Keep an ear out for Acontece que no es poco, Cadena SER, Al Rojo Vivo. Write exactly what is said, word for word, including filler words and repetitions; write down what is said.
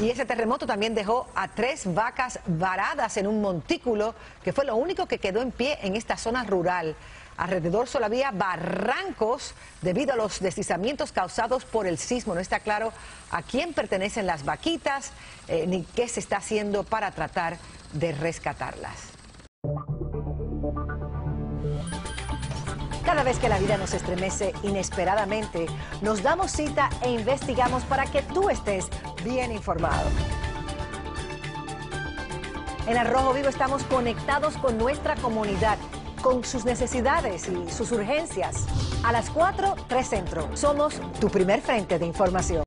Y ese terremoto también dejó a tres vacas varadas en un montículo, que fue lo único que quedó en pie en esta zona rural. Alrededor solo había barrancos debido a los deslizamientos causados por el sismo. No está claro a quién pertenecen las vaquitas eh, ni qué se está haciendo para tratar de rescatarlas. Cada vez que la vida nos estremece inesperadamente, nos damos cita e investigamos para que tú estés bien informado. En Al Rojo Vivo estamos conectados con nuestra comunidad, con sus necesidades y sus urgencias. A las cuatro, tres Centro. Somos tu primer frente de información.